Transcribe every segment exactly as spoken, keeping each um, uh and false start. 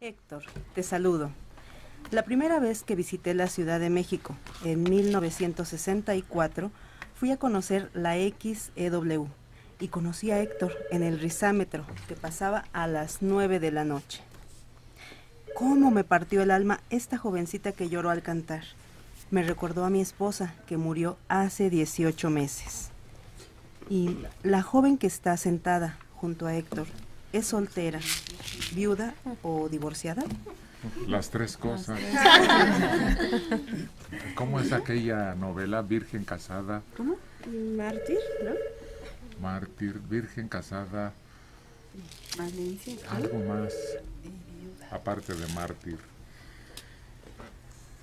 Héctor, te saludo. La primera vez que visité la Ciudad de México, en mil novecientos sesenta y cuatro, fui a conocer la X E W y conocí a Héctor en el rizámetro, que pasaba a las nueve de la noche. Cómo me partió el alma esta jovencita que lloró al cantar. Me recordó a mi esposa, que murió hace dieciocho meses. Y la joven que está sentada junto a Héctor, ¿es soltera, viuda o divorciada? Las tres cosas. ¿Cómo es aquella novela? Virgen casada. ¿Cómo? Mártir, ¿no? Mártir, virgen casada. Valencia. Algo más, aparte de mártir.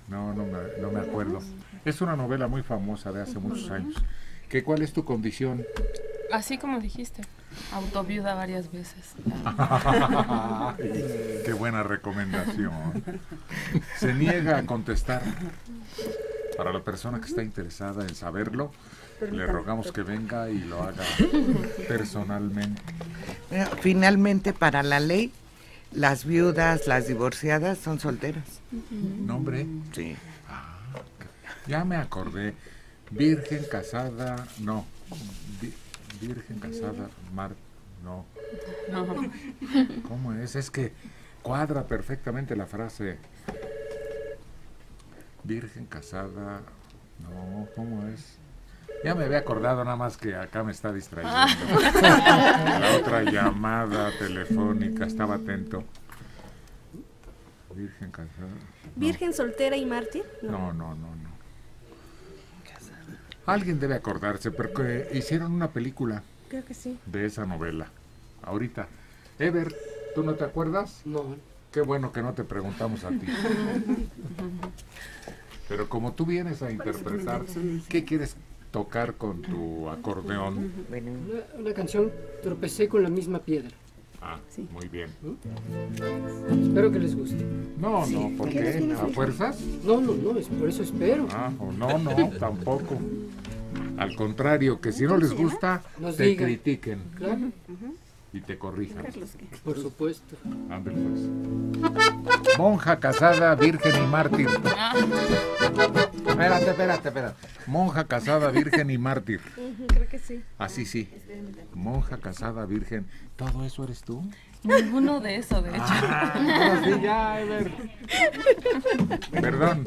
No, no me, no me acuerdo. Es una novela muy famosa de hace muchos años. ¿Qué, cuál es tu condición? Así como dijiste, autoviuda varias veces. Qué buena recomendación. Se niega a contestar. Para la persona que está interesada en saberlo, le rogamos que venga y lo haga personalmente. Finalmente, para la ley, las viudas, las divorciadas son solteras. ¿Nombre? Sí. Ah, ya me acordé. Virgen casada, no. Virgen casada, mar, no. no. ¿Cómo es? Es que cuadra perfectamente la frase. Virgen casada, no, ¿cómo es? Ya me había acordado, nada más que acá me está distrayendo. Ah. La otra llamada telefónica, estaba atento. Virgen casada. No. ¿Virgen soltera y mártir? No, no, no, no. no. Alguien debe acordarse, porque hicieron una película. Creo que sí. De esa novela. Ahorita. Ebert, ¿tú no te acuerdas? No. Qué bueno que no te preguntamos a ti. Pero como tú vienes a interpretar, ¿qué quieres tocar con tu acordeón? Una, una canción, Tropecé con la misma piedra. Ah, sí. Muy bien. ¿Eh? Espero que les guste. No, sí, no, ¿por qué? ¿A fuerzas? No, no, no, es, por eso espero. Ah, o no, no, tampoco. Al contrario, que si no les gusta, nos te digan. Critiquen. Claro. Uh-huh. Y te corrijan. Por supuesto. Ándale pues. Monja casada, virgen y mártir. Ah. Espérate, espérate, espérate. Monja casada, virgen y mártir. Creo que sí. Así sí. Monja casada, virgen. ¿Todo eso eres tú? Ninguno de eso, de hecho. Ah, sí, ya, Ebert. Perdón.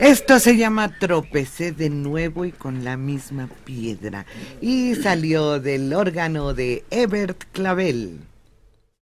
Esto se llama Tropecé de Nuevo y con la misma piedra, y salió del órgano de Ebert Clavel.